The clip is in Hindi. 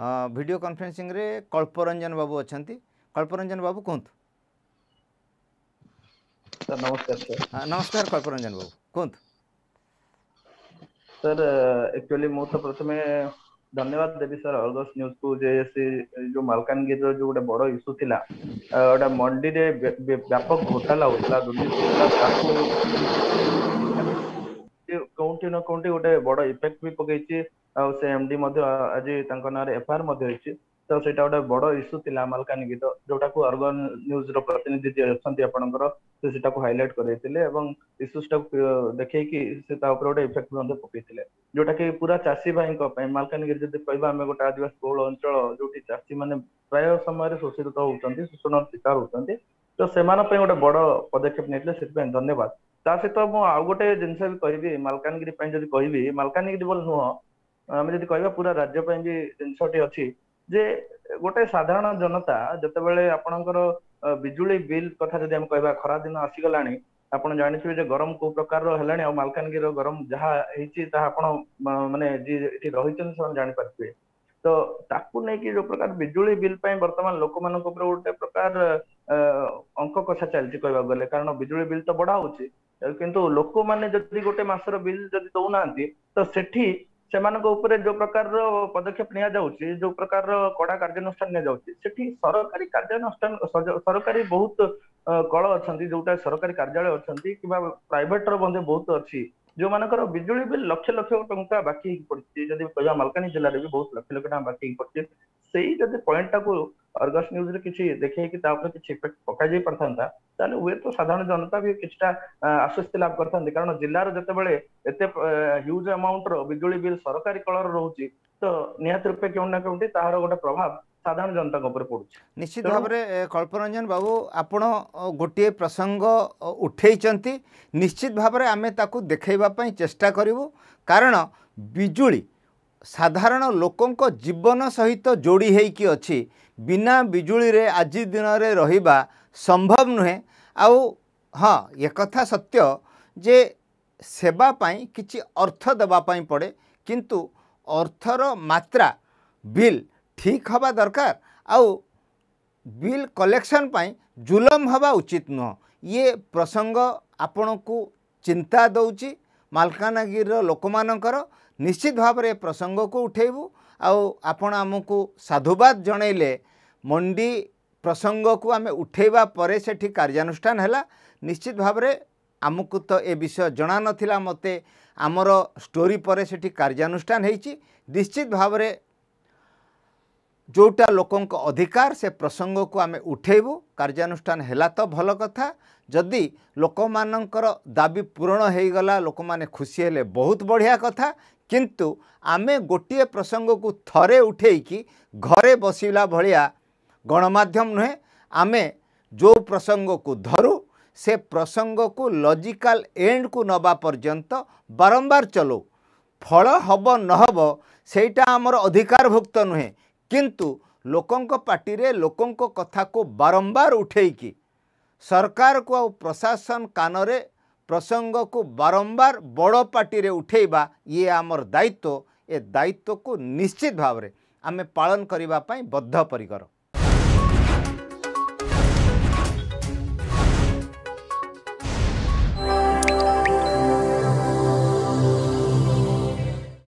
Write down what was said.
वीडियो कॉन्फ्रेंसिंग रे कल्परंजन बाबू अछंती कल्परंजन बाबू कोंत सर नमस्कार सर नमस्कार कल्परंजन बाबू कोंत सर एक्चुअली मो तो प्रथम धन्यवाद देवी सर अर्गस न्यूज को जे जो मालकानगिरी जो बड़ो इशू थिला ओडा मंडी रे व्यापक घोटाला होतला दुनिया कोंटी न कोंटी ओडे बड़ो इफेक्ट भी पकेछि आ से एमडी मध्ये आज तांको नारे एफआर मध्ये होछि तो सेटा ओडा बड़ो इशू थिला मालकानगिरी जोटा को अर्गन न्यूज रो प्रतिनिधि जे अछंती आपनकर से सेटा को हाईलाइट करैतिले एवं इशूस टा देखै कि से ता ऊपर ओडा इफेक्ट मध्ये पकैतिले जोटा के पूरा चासी भाई को मालकानगिरी जदि कहबा हम गोटा आदिवासी बहुल अंचल जोटी चासी माने प्राय समय रे शोषित होउछंती शोषण शिकार होउछंती तो सेमान पे ओडा बड़ो पदक्षेप नेतले सेटा धन्यवाद ता से तो मो आ गोटे जिनसे भी कहबी मालकानगिरी पे जदि कहबी मालकानगिरी बोल न आम जब कह पूरा राज्य भी जिनसटी अच्छी जे गोटे साधारण जनता जिते बड़े आपणकर बिजुली बिल कथा जब आम कह खरा दिन आसीगला आप जानते गरम को प्रकार है मालकानगिरी गरम जहाँ मानने जी ये रही जापारे तो ताकू नहीं कि जो प्रकार बिजुली बिल बर्तमान लोक मान गोटे प्रकार अंक कषा चलती कह गले कारण बिजुली बिल तो बढ़ा किंतु लोक मैंने जब गोटे मसर बिल जब दौना तो सेठी सेमानक ऊपर जो प्रकार पदक्षेप निया जाउछि जो प्रकार कड़ा कार्यानुष्ठान निया जाउछि सेठी सरकारी कार्यानुष्ठान सरकारी बहुत कल अछंती जोटा सरकारी कार्यालय अछंती किबा प्राइवेट रो बंदे बहुत अछि जो मानकर बिजुली बिल लक्ष लक्ष टंका बाकी पड़छि जदि कहिबा मालकानी जिल्ला रे भी बहुत लक्ष लक्ष टंका बाकी पड़छि सेही जदि पॉइंट टा को अर्गस न्यूज रे किछि देखै कि ता ऊपर किछि इफेक्ट पका जाय परथांता ताले वे तो साधारण जनता भी किछटा आश्वस्त लाभ करथांते कारण जिल्लार जते बेले एते ह्यूज अमाउंट रो बिजुली बिल सरकारी कलर रहउची तो नियत रूपे केउ ना केउटी ताहार गोटा प्रभाव साधारण जनता को ऊपर पडुची निश्चित भाव रे कल्परंजन बाबू आपण गोटे प्रसंग उठैचंती निश्चित भाव रे आमे ताकू देखैबा पई चेष्टा करिवो कारण बिजुली साधारण लोकंको जीवन सहित जोड़ी होईकि अछि बिना बिजुली रे आज दिन रे रहिबा संभव नुहे आउ हाँ ये कथा सत्य जे सेवा पाई किछि अर्थ देबा पाई पड़े किंतु अर्थर मात्रा बिल ठीक हवा दरकार आउ बिल कलेक्शन पाई जुलम हवा उचित नुह ये प्रसंग आपनकु चिंता दउछि मालकानगिरी लोक मानकर निश्चित भाव में प्रसंग को उठेबू आपण आमको साधुवाद जणैले मंडी प्रसंग को आम उठेबा परे सेठी कार्यानुष्ठान हैला निश्चित भाव में आमको तो ए विषय जना नथिला मते आमर स्टोरी परे सेठी कार्यानुष्ठान होईची निश्चित भाव में जोटा लोकंक अधिकार से प्रसंग को आम उठेबू कार्यानुष्ठान हैला तो भल कथा जदि लोक मानकर दाबी पूरण होईगला लोक माने खुशी हेले बहुत बढ़िया कथा किंतु आमे गोटे प्रसंग को थरे उठेकी घरे बसिला भलिया गणमाध्यम नुहे आमे जो प्रसंग को धरू से प्रसंग को लॉजिकल एंड को नबा पर्यंत बारंबार चलो फल हब न हब सेटा आमर अधिकार भुक्त नुहे किंतु लोकंक पार्टी रे लोकंक कथा को बारंबार उठेकी सरकार को आ प्रशासन कान रे प्रसंग को बारंबार बड़ पार्टी रे उठेबा ये आमर दायित्व ए दायित्व को निश्चित भाव रे आमे पालन करिबा पई बद्धपरिकर।